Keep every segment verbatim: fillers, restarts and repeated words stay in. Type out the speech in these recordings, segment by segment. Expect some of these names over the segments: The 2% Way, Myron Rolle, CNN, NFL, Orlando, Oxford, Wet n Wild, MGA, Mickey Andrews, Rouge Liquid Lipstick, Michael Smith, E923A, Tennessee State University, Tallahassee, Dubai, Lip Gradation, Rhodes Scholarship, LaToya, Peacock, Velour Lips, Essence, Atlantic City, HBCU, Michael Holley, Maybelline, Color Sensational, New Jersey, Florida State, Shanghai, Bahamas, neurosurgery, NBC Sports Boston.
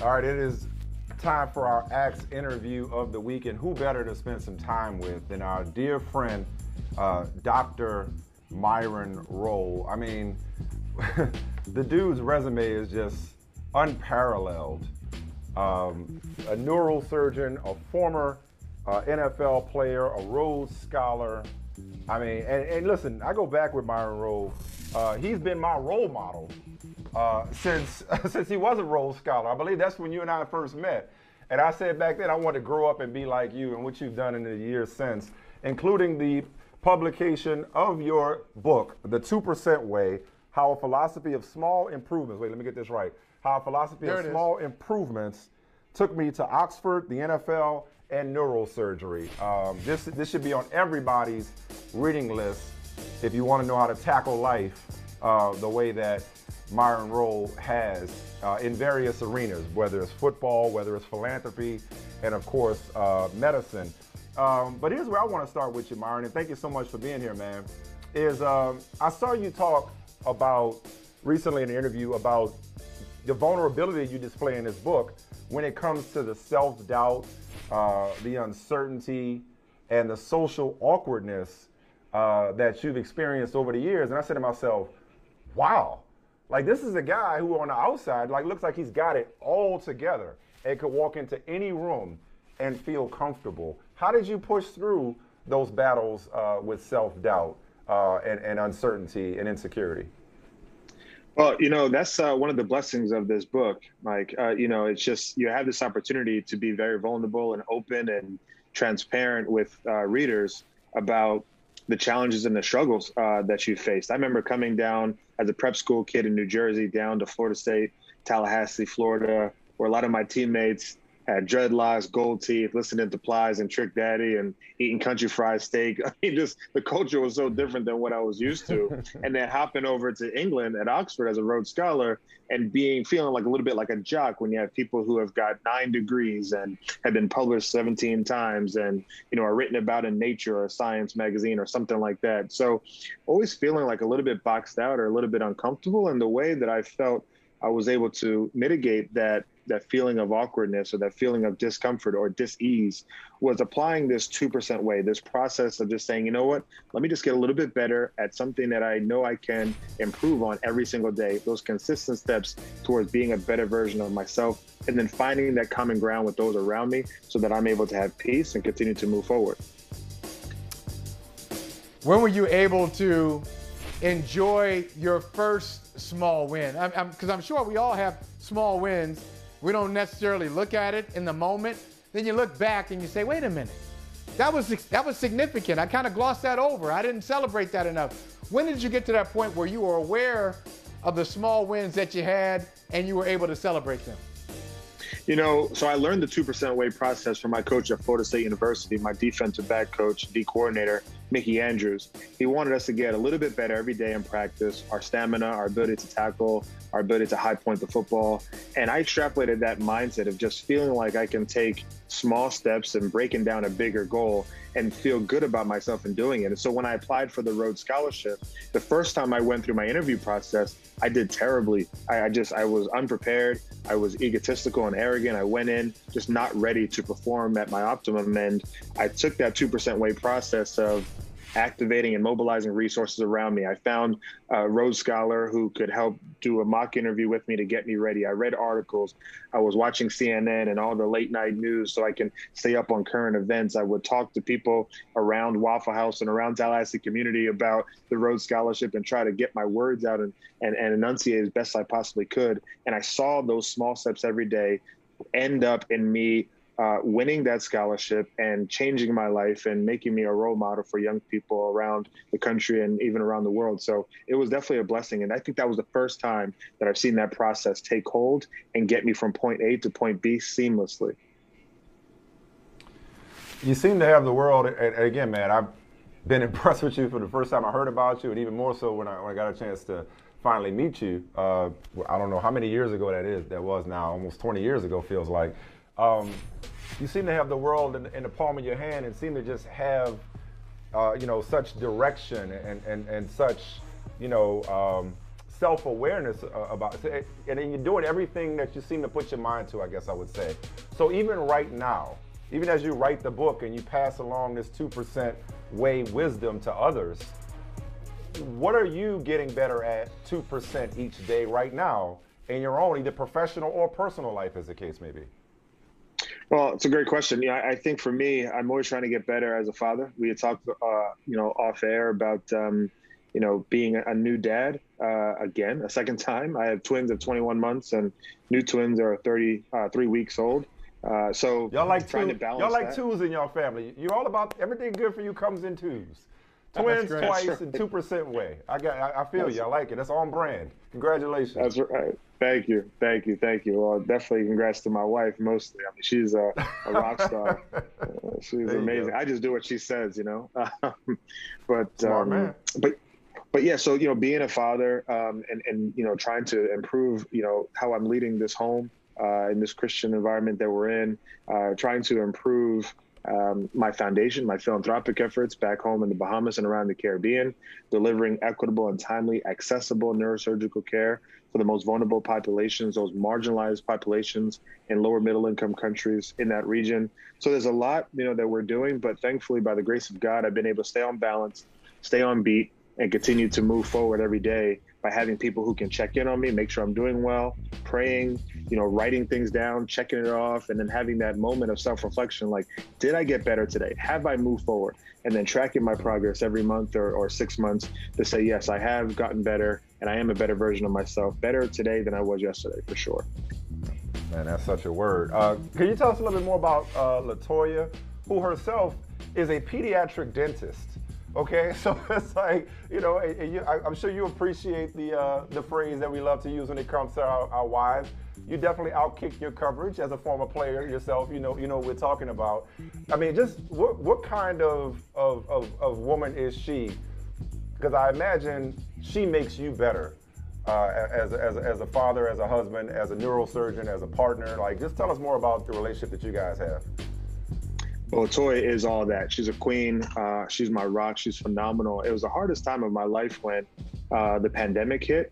All right, it is time for our Axe interview of the week, and who better to spend some time with than our dear friend, uh, Doctor Myron Rolle. I mean, the dude's resume is just unparalleled. Um, a neurosurgeon, a former uh, N F L player, a Rhodes Scholar. I mean, and, and listen, I go back with Myron Rolle. Uh, he's been my role model uh, since since he was a Rhodes Scholar. I believe that's when you and I first met. And I said back then I wanted to grow up and be like you, and what you've done in the years since, including the publication of your book, The two percent Way, How a Philosophy of Small Improvements, wait, let me get this right, How a Philosophy there of Small is. Improvements Took Me to Oxford, the N F L, and Neurosurgery. Um, this, this should be on everybody's reading list if you want to know how to tackle life uh, the way that Myron Rolle has uh, in various arenas, whether it's football, whether it's philanthropy, and of course, uh, medicine. Um, but here's where I want to start with you, Myron, and thank you so much for being here, man, is um, I saw you talk about, recently in an interview, about the vulnerability you display in this book when it comes to the self-doubt, uh, the uncertainty, and the social awkwardness uh, that you've experienced over the years. And I said to myself, wow, like this is a guy who on the outside, like looks like he's got it all together and could walk into any room and feel comfortable. How did you push through those battles uh, with self-doubt uh, and, and uncertainty and insecurity? Well, you know, that's uh, one of the blessings of this book, Mike. Uh, you know, it's just you have this opportunity to be very vulnerable and open and transparent with uh, readers about the challenges and the struggles uh, that you faced. I remember coming down as a prep school kid in New Jersey down to Florida State, Tallahassee, Florida, where a lot of my teammates had dreadlocks, gold teeth, listening to Plies and Trick Daddy and eating country fried steak. I mean, just the culture was so different than what I was used to. And then hopping over to England at Oxford as a Rhodes Scholar and being feeling like a little bit like a jock when you have people who have got nine degrees and have been published seventeen times and, you know, are written about in Nature or Science magazine or something like that. So always feeling like a little bit boxed out or a little bit uncomfortable. And the way that I felt I was able to mitigate that that feeling of awkwardness or that feeling of discomfort or dis-ease was applying this two percent way, this process of just saying, you know what, let me just get a little bit better at something that I know I can improve on every single day, those consistent steps towards being a better version of myself, and then finding that common ground with those around me so that I'm able to have peace and continue to move forward. When were you able to enjoy your first small win? I'm, I'm, 'cause I'm sure we all have small wins. We don't necessarily look at it in the moment. Then you look back and you say, wait a minute, that was, that was significant. I kind of glossed that over. I didn't celebrate that enough. When did you get to that point where you were aware of the small wins that you had and you were able to celebrate them? You know, so I learned the two percent way process from my coach at Florida State University, my defensive back coach, D coordinator, Mickey Andrews. He wanted us to get a little bit better every day in practice, our stamina, our ability to tackle, our ability to high point the football. And I extrapolated that mindset of just feeling like I can take small steps and breaking down a bigger goal and feel good about myself in doing it. And so when I applied for the Rhodes Scholarship, the first time I went through my interview process, I did terribly. I, I just, I was unprepared. I was egotistical and arrogant. I went in just not ready to perform at my optimum. And I took that two percent way process of activating and mobilizing resources around me. I found a Rhodes Scholar who could help do a mock interview with me to get me ready. I read articles. I was watching C N N and all the late night news so I can stay up on current events. I would talk to people around Waffle House and around Tallahassee community about the Rhodes Scholarship and try to get my words out and, and, and enunciate as best I possibly could. And I saw those small steps every day end up in me Uh, winning that scholarship and changing my life and making me a role model for young people around the country and even around the world. So it was definitely a blessing. And I think that was the first time that I've seen that process take hold and get me from point A to point B seamlessly. You seem to have the world, and again, man, I've been impressed with you for the first time I heard about you, and even more so when I, when I got a chance to finally meet you. Uh, I don't know how many years ago that is, that was now, almost twenty years ago feels like. Um, you seem to have the world in, in the palm of your hand and seem to just have, uh, you know, such direction and, and, and such, you know, um, self-awareness about it. And you're doing everything that you seem to put your mind to, I guess I would say. So even right now, even as you write the book and you pass along this two percent way wisdom to others, what are you getting better at two percent each day right now in your own, either professional or personal life, as the case may be? Well, it's a great question. Yeah, I think for me, I'm always trying to get better as a father. We had talked, uh, you know, off air about, um, you know, being a new dad uh, again, a second time. I have twins of twenty-one months and new twins are thirty-three weeks old. Uh, so y'all like trying to balance. Y'all like that. Twos in your family. You're all about everything good for you comes in twos. Twins twice right. and two percent way. I got. I, I feel that's you. I like it. That's on brand. Congratulations. That's right. Thank you. Thank you. Thank you. Well, definitely congrats to my wife mostly. I mean, she's a, a rock star. uh, she's amazing. I just do what she says, you know. Um, but Smart um, man. But but yeah. So you know, being a father um, and and you know, trying to improve, you know, how I'm leading this home. Uh, in this Christian environment that we're in, uh, trying to improve um, my foundation, my philanthropic efforts back home in the Bahamas and around the Caribbean, delivering equitable and timely, accessible neurosurgical care for the most vulnerable populations, those marginalized populations in lower middle income countries in that region. So there's a lot, you know, that we're doing, but thankfully, by the grace of God, I've been able to stay on balance, stay on beat, and continue to move forward every day by having people who can check in on me, make sure I'm doing well, praying, you know, writing things down, checking it off, and then having that moment of self-reflection, like, did I get better today? Have I moved forward? And then tracking my progress every month or, or six months to say, yes, I have gotten better, and I am a better version of myself, better today than I was yesterday, for sure. Man, that's such a word. Uh, can you tell us a little bit more about uh, LaToya, who herself is a pediatric dentist? Okay, so it's like, you know, you, I, I'm sure you appreciate the uh, the phrase that we love to use when it comes to our, our wives. You definitely outkick your coverage as a former player yourself. You know, you know what we're talking about. I mean, just what what kind of of, of, of woman is she? Because I imagine she makes you better uh, as a, as a, as a father, as a husband, as a neurosurgeon, as a partner. Like, just tell us more about the relationship that you guys have. Well, LaToya is all that. She's a queen. Uh, she's my rock. She's phenomenal. It was the hardest time of my life when uh, the pandemic hit.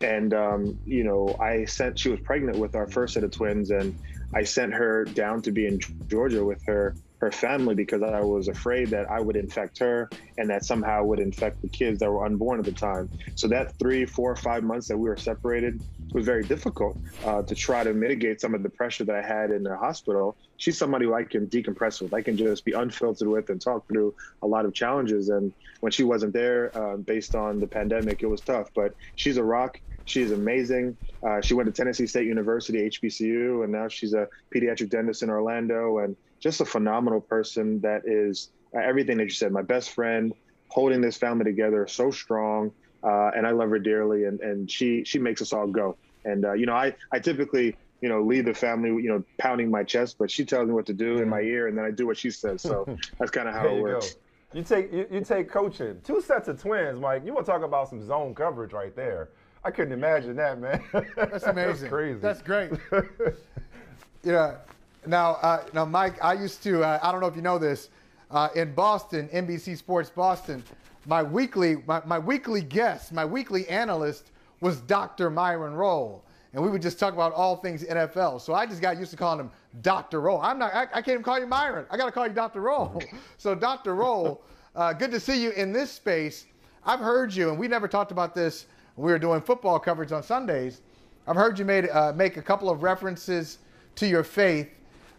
And, um, you know, I sent, she was pregnant with our first set of twins, and I sent her down to be in Georgia with her, her family, because I was afraid that I would infect her and that somehow would infect the kids that were unborn at the time. So that three, four, five months that we were separated was very difficult uh, to try to mitigate some of the pressure that I had in the hospital. She's somebody who I can decompress with. I can just be unfiltered with and talk through a lot of challenges. And when she wasn't there, uh, based on the pandemic, it was tough. But she's a rock. She's amazing. Uh, she went to Tennessee State University, H B C U, and now she's a pediatric dentist in Orlando, and just a phenomenal person that is uh, everything that you said, my best friend, holding this family together so strong. Uh, and I love her dearly, and, and she, she makes us all go. And, uh, you know, I, I typically, you know, lead the family, you know, pounding my chest, but she tells me what to do in my ear, and then I do what she says. So that's kind of how it works. Go. You take you, you take coaching. Two sets of twins, Mike. You want to talk about some zone coverage right there. I couldn't imagine that, man. That's amazing. That's crazy. That's great. Yeah. Now, uh, now, Mike, I used to, uh, I don't know if you know this, uh, in Boston, N B C Sports Boston, my weekly, my, my weekly guest, my weekly analyst was Doctor Myron Rolle. And we would just talk about all things N F L. So I just got used to calling him Doctor Rolle. I'm not, I, I can't even call you Myron. I got to call you Doctor Rolle. So Doctor Rolle, uh, good to see you in this space. I've heard you, and we never talked about this when we were doing football coverage on Sundays. I've heard you made, uh, make a couple of references to your faith.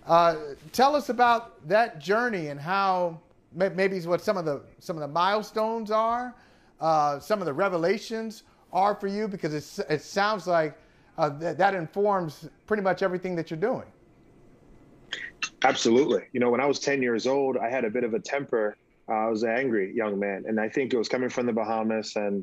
Uh, tell us about that journey and how maybe what some of the, some of the milestones are, uh, some of the revelations are for you, because it's, it sounds like Uh, th that informs pretty much everything that you're doing. Absolutely. You know, when I was ten years old, I had a bit of a temper. Uh, I was an angry young man. And I think it was coming from the Bahamas and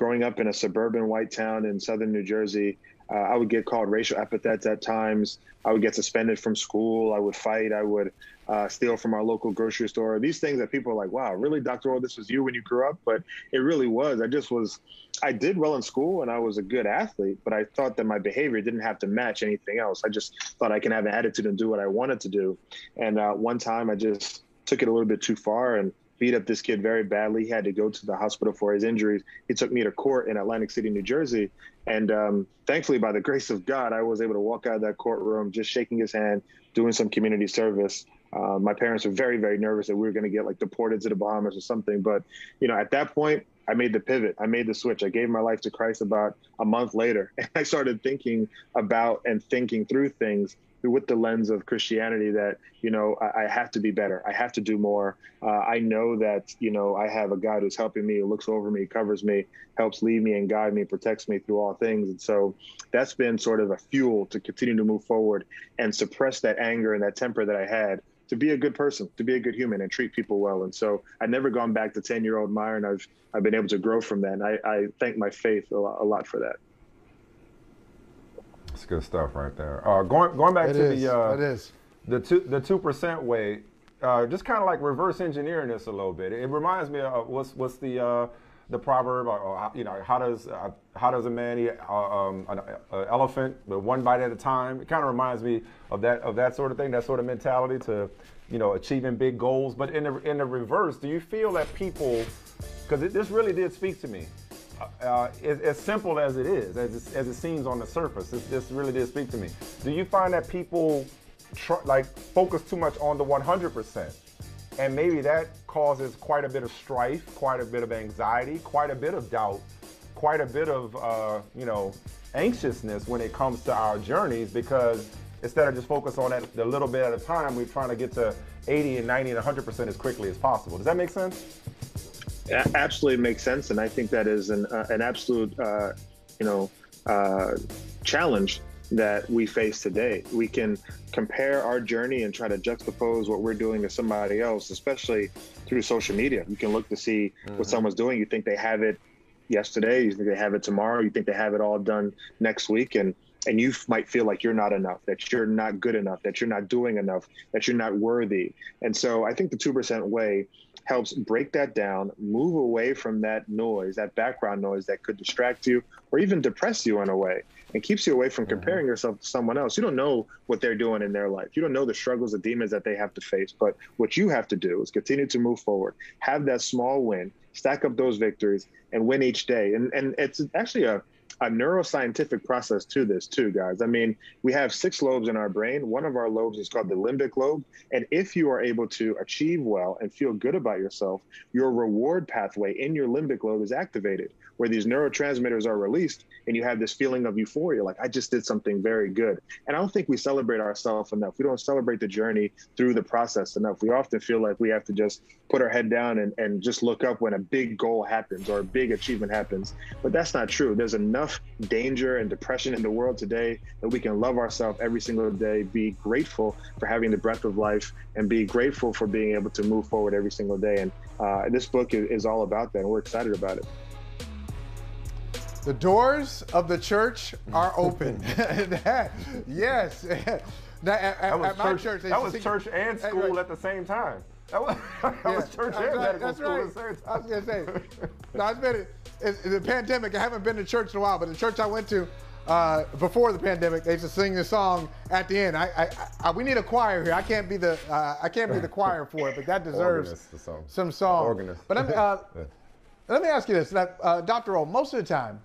growing up in a suburban white town in southern New Jersey. Uh, I would get called racial epithets at times. I would get suspended from school. I would fight. I would uh, steal from our local grocery store. These things that people are like, wow, really, Doctor Rolle, this was you when you grew up? But it really was. I just was, I did well in school and I was a good athlete, but I thought that my behavior didn't have to match anything else. I just thought I can have an attitude and do what I wanted to do. And uh, one time I just took it a little bit too far and beat up this kid very badly. He had to go to the hospital for his injuries. He took me to court in Atlantic City, New Jersey. And um, thankfully, by the grace of God, I was able to walk out of that courtroom just shaking his hand, doing some community service. Uh, my parents were very, very nervous that we were going to get like deported to the Bahamas or something. But, you know, at that point, I made the pivot. I made the switch. I gave my life to Christ about a month later. And I started thinking about and thinking through things with the lens of Christianity that, you know, I, I have to be better. I have to do more. Uh, I know that, you know, I have a God who's helping me, who looks over me, covers me, helps lead me and guide me, protects me through all things. And so that's been sort of a fuel to continue to move forward and suppress that anger and that temper that I had, to be a good person, to be a good human and treat people well. And so I've never gone back to ten-year-old Myron. I've I've been able to grow from that. And I, I thank my faith a lot, a lot for that. That's good stuff right there. Uh, going going back it to is, the uh, it is. the two the two percent way, uh, just kind of like reverse engineering this a little bit. It reminds me of what's what's the uh, the proverb, or, or, you know, how does uh, how does a man eat uh, um, an uh, elephant, but one bite at a time? It kind of reminds me of that of that sort of thing, that sort of mentality to, you know, achieving big goals. But in the in the reverse, do you feel that people, because this really did speak to me, uh, as, as simple as it is, as it, as it seems on the surface, this, this really did speak to me. Do you find that people tr like focus too much on the one hundred percent? And maybe that causes quite a bit of strife, quite a bit of anxiety, quite a bit of doubt, quite a bit of, uh, you know, anxiousness when it comes to our journeys, because instead of just focus on that the little bit at a time, we're trying to get to eighty and ninety and one hundred percent as quickly as possible. Does that make sense? It absolutely makes sense. And I think that is an, uh, an absolute, uh, you know, uh, challenge that we face today. We can compare our journey and try to juxtapose what we're doing to somebody else, especially through social media. You can look to see mm-hmm. what someone's doing. You think they have it yesterday, you think they have it tomorrow, you think they have it all done next week, and and you might feel like you're not enough, that you're not good enough, that you're not doing enough, that you're not worthy. And so I think the two percent way helps break that down, move away from that noise, that background noise that could distract you or even depress you in a way, and keeps you away from comparing mm-hmm. yourself to someone else. You don't know what they're doing in their life. You don't know the struggles, the demons that they have to face. But what you have to do is continue to move forward, have that small win, stack up those victories, and win each day. And, and it's actually a a neuroscientific process to this too, guys. I mean, we have six lobes in our brain. One of our lobes is called the limbic lobe. And if you are able to achieve well and feel good about yourself, your reward pathway in your limbic lobe is activated, where these neurotransmitters are released and you have this feeling of euphoria, like I just did something very good. And I don't think we celebrate ourselves enough. We don't celebrate the journey through the process enough. We often feel like we have to just put our head down and, and just look up when a big goal happens or a big achievement happens. But that's not true. There's enough danger and depression in the world today that we can love ourselves every single day, be grateful for having the breath of life, and be grateful for being able to move forward every single day. And uh, this book is, is all about that, and we're excited about it. The doors of the church are open. Yes. Now, at, that was at my church, church that was church and school anyway. At the same time. That was, that yeah. was church and medical school right. at the same time. I was going to say, no, I spent It's the pandemic, I haven't been to church in a while, but the church I went to uh, before the pandemic, they used to sing this song at the end. I, I, I, we need a choir here. I can't be the uh, I can't be the choir for it, but that deserves Organist, song. some song. Organist. But I'm, uh, yeah. let me ask you this, uh, Doctor O. Most of the time,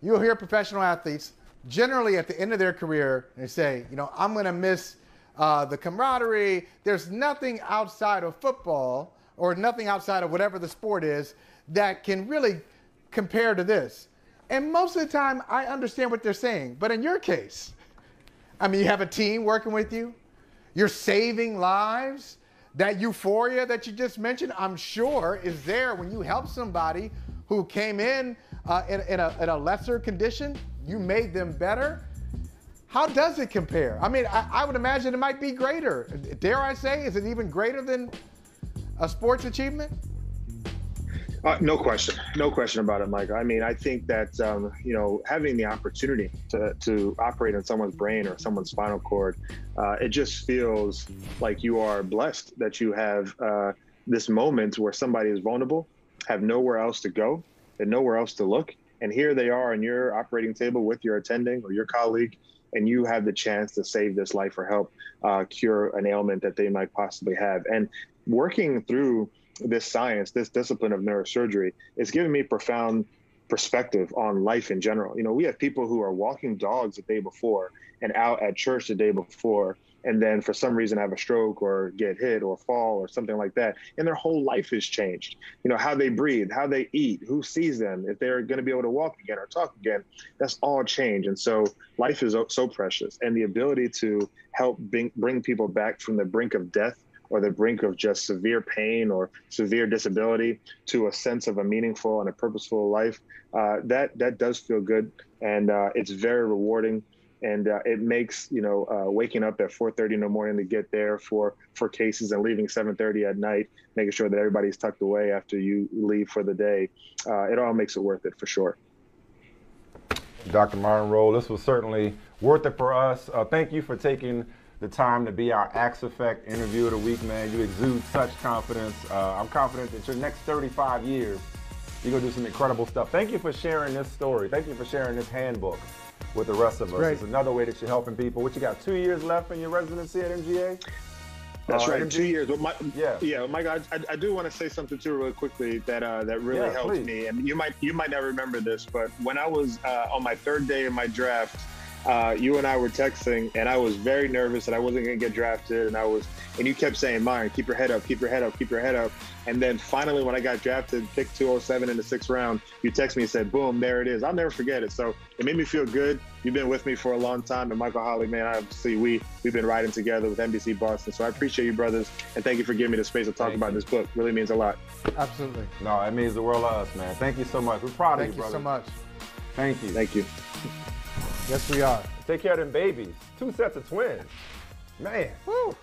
you'll hear professional athletes generally at the end of their career, and they say, you know, I'm going to miss uh, the camaraderie. There's nothing outside of football or nothing outside of whatever the sport is that can really compared to this. And most of the time, I understand what they're saying. But in your case, I mean, you have a team working with you. You're saving lives. That euphoria that you just mentioned, I'm sure, is there when you help somebody who came in uh, in, in, a, in a lesser condition. You made them better. How does it compare? I mean, I, I would imagine it might be greater. Dare I say, is it even greater than a sports achievement? Uh, no question. No question about it, Michael. I mean, I think that, um, you know, having the opportunity to, to operate in someone's brain or someone's spinal cord, uh, it just feels like you are blessed that you have uh, this moment where somebody is vulnerable, have nowhere else to go and nowhere else to look. And here they are on your operating table with your attending or your colleague, and you have the chance to save this life or help uh, cure an ailment that they might possibly have. And working through this science, this discipline of neurosurgery, it's given me profound perspective on life in general. You know, we have people who are walking dogs the day before and out at church the day before, and then for some reason have a stroke or get hit or fall or something like that, and their whole life has changed. You know, how they breathe, how they eat, who sees them, if they're going to be able to walk again or talk again, that's all change. And so life is so precious. And the ability to help bring, bring people back from the brink of death or the brink of just severe pain or severe disability to a sense of a meaningful and a purposeful life, uh, that, that does feel good. And uh, it's very rewarding. And uh, it makes, you know, uh, waking up at four thirty in the morning to get there for, for cases and leaving seven thirty at night, making sure that everybody's tucked away after you leave for the day. Uh, it all makes it worth it for sure. Doctor Myron Rolle, this was certainly worth it for us. Uh, thank you for taking the time to be our Axe Effect interview of the week, man. You exude such confidence. Uh, I'm confident that your next thirty-five years, you're going to do some incredible stuff. Thank you for sharing this story. Thank you for sharing this handbook with the rest of us. Great. It's another way that you're helping people. What, you got two years left in your residency at M G A? That's uh, right, M G A? Two years. Well, my, yeah, yeah. My God, I, I do want to say something too, really quickly, that uh, that really yeah, helped please. me. And you might you might not remember this, but when I was uh, on my third day in my draft, uh, you and I were texting, and I was very nervous that I wasn't going to get drafted, and I was, and you kept saying, "Myron, keep your head up, keep your head up, keep your head up." And then finally, when I got drafted, pick two oh seven in the sixth round, you text me and said, boom, there it is. I'll never forget it. So it made me feel good. You've been with me for a long time. And Michael Holley, man, obviously we, we've been riding together with N B C Boston. So I appreciate you, brothers. And thank you for giving me the space to talk thank about you. This book. It really means a lot. Absolutely. No, it means the world to us, man. Thank you so much. We're proud thank of you, brother. Thank you so much. Thank you. Thank you. Yes, we are. Take care of them babies. Two sets of twins. Man. Woo.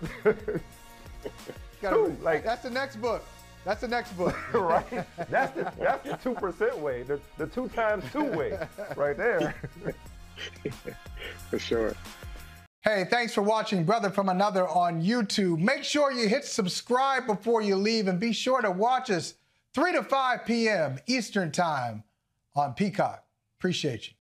Two, like, that's the next book. That's the next book. Right? That's the that's the two percent way, the, the two times two way right there. For sure. Hey, thanks for watching Brother From Another on YouTube. Make sure you hit subscribe before you leave, and be sure to watch us three to five p m Eastern Time on Peacock. Appreciate you.